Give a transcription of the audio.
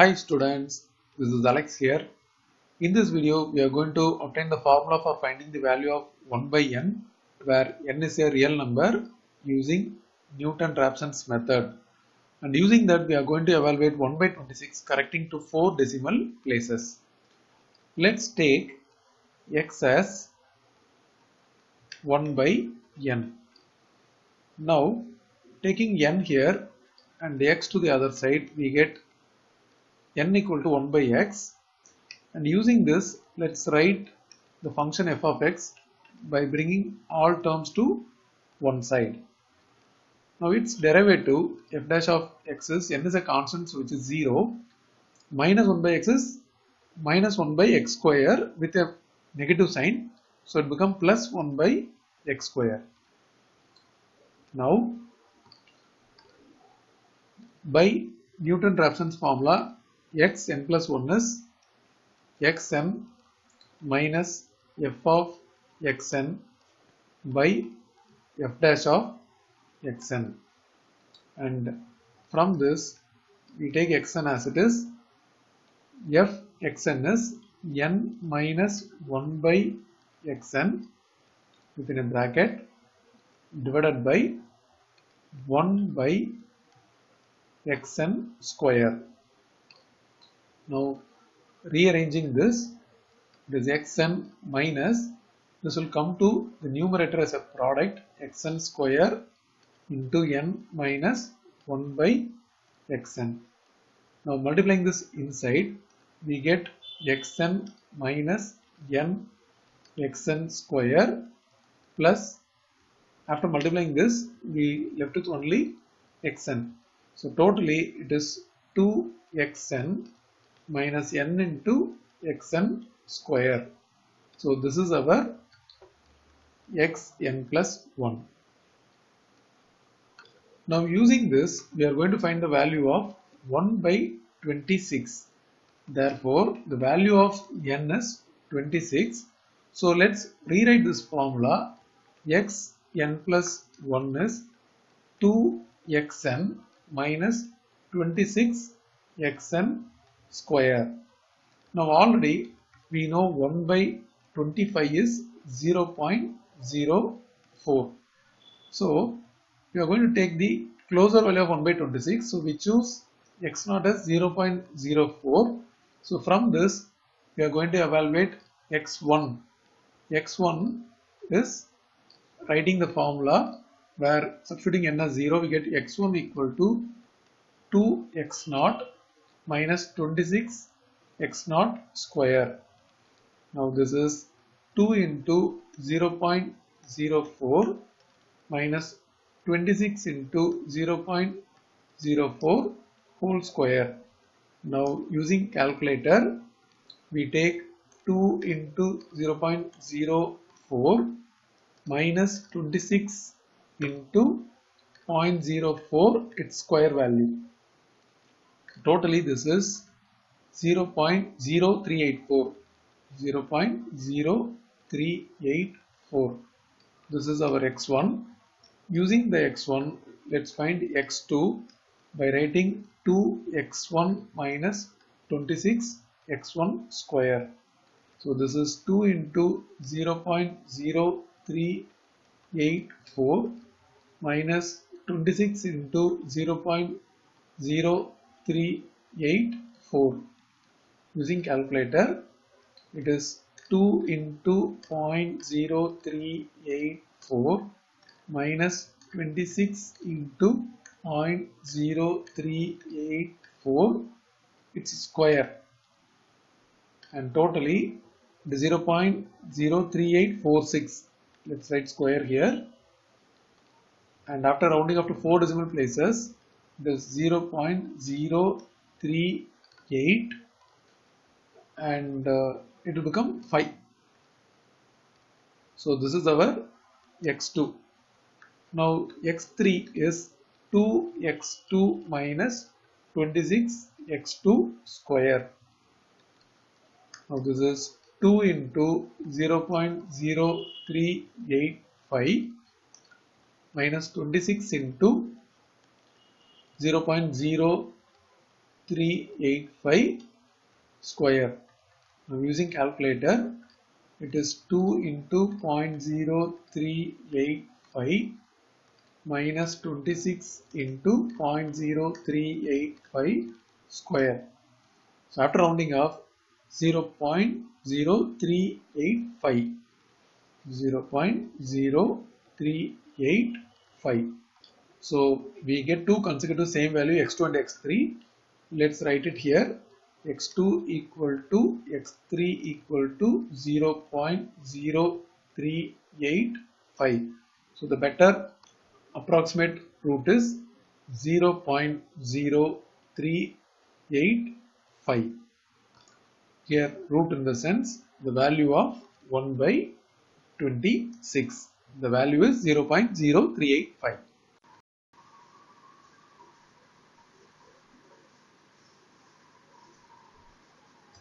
Hi students, this is Alex here. In this video, we are going to obtain the formula for finding the value of 1 by n, where n is a real number, using Newton-Raphson's method. And using that, we are going to evaluate 1 by 26, correcting to 4 decimal places. Let's take x as 1 by n. Now, taking n here and the x to the other side, we get n equal to 1 by x, and using this, let's write the function f of x by bringing all terms to one side. Now its derivative, f dash of x, is n is a constant, so which is 0, minus 1 by x is minus 1 by x square with a negative sign, so it becomes plus 1 by x square. Now by Newton-Raphson's formula, x n plus 1 is x n minus f of x n by f dash of x n, and from this we take x n as it is. F x n is n minus 1 by x n within a bracket divided by 1 by x n square. Now rearranging this, this xn minus, this will come to the numerator as a product, xn square into n minus 1 by xn. Now multiplying this inside, we get xn minus n xn square plus, after multiplying this, we left with only xn. So totally it is 2xn minus n into xn square. So this is our xn plus 1. Now using this, we are going to find the value of 1 by 26. Therefore, the value of n is 26. So let's rewrite this formula. Xn plus 1 is 2xn minus 26xn square. Now already we know 1 by 25 is 0.04. So we are going to take the closer value of 1 by 26. So we choose x0 as 0.04. So from this we are going to evaluate x1. x1 is writing the formula where substituting n as 0, we get x1 equal to 2x0 minus 26 x0 square. Now this is 2 into 0.04 minus 26 into 0.04 whole square. Now using calculator, we take 2 into 0.04 minus 26 into 0.04 its square value. Totally this is 0.0384. 0.0384. This is our x1. Using the x1, let's find x2 by writing 2x1 minus 26x1 square. So this is 2 into 0.0384 minus 26 into 0.0384. Using calculator, it is 2 into 0.0384 minus 26 into 0.0384 its square, and totally the 0.03846. Let's write square here, and after rounding up to 4 decimal places, this 0.038, and it will become 5. So this is our x2. Now x3 is 2x2 minus 26x2 square. Now this is 2 into 0.0385 minus 26 into 0.03 385 square. I'm using calculator. It is 2 into 0.0385 minus 26 into 0.0385 square. So after rounding off, 0.0385. 0.0385. So we get two consecutive same value x2 and x3. Let's write it here. x2 equal to x3 equal to 0.0385. So the better approximate root is 0.0385. Here root in the sense the value of 1 by 26. The value is 0.0385.